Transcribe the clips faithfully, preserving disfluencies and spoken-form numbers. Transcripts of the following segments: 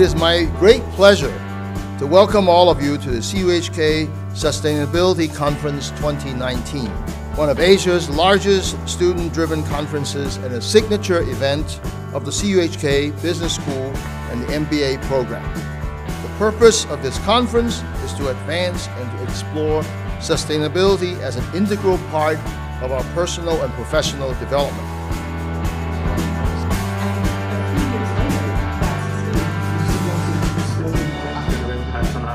It is my great pleasure to welcome all of you to the C U H K Sustainability Conference twenty nineteen, one of Asia's largest student-driven conferences and a signature event of the C U H K Business School and the M B A program. The purpose of this conference is to advance and to explore sustainability as an integral part of our personal and professional development.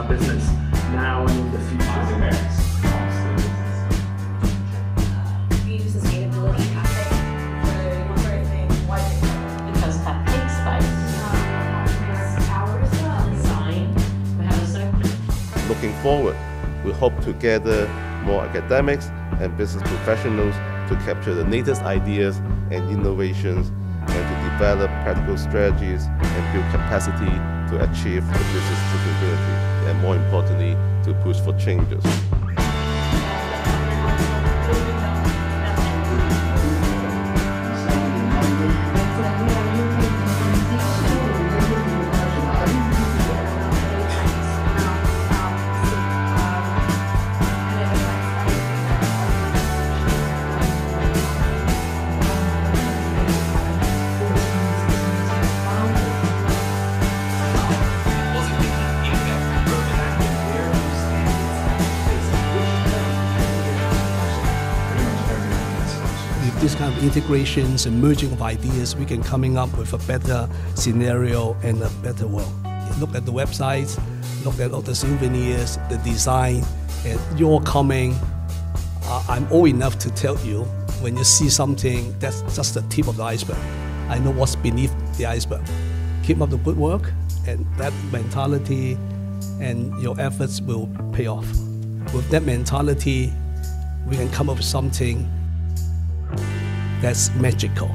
Business now and in the future. Because that takes space. Looking forward, we hope to gather more academics and business professionals to capture the latest ideas and innovations and to develop practical strategies and build capacity to achieve the business capability, and more importantly, to push for changes. This kind of integrations and merging of ideas, we can coming up with a better scenario and a better world. Look at the websites, look at all the souvenirs, the design, and your coming. Uh, I'm old enough to tell you, when you see something, that's just the tip of the iceberg. I know what's beneath the iceberg. Keep up the good work, and that mentality and your efforts will pay off. With that mentality, we can come up with something that's magical.